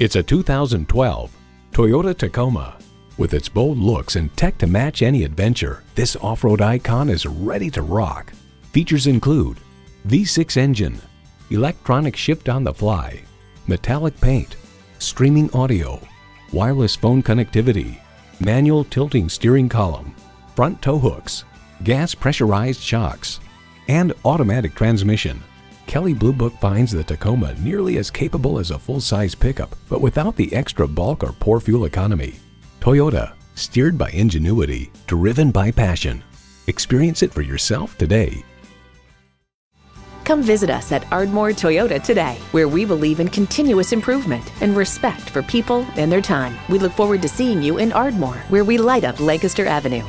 It's a 2012 Toyota Tacoma. With its bold looks and tech to match any adventure, this off-road icon is ready to rock. Features include V6 engine, electronic shift on the fly, metallic paint, streaming audio, wireless phone connectivity, manual tilting steering column, front tow hooks, gas pressurized shocks, and automatic transmission. Kelley Blue Book finds the Tacoma nearly as capable as a full-size pickup, but without the extra bulk or poor fuel economy. Toyota, steered by ingenuity, driven by passion. Experience it for yourself today. Come visit us at Ardmore Toyota today, where we believe in continuous improvement and respect for people and their time. We look forward to seeing you in Ardmore, where we light up Lancaster Avenue.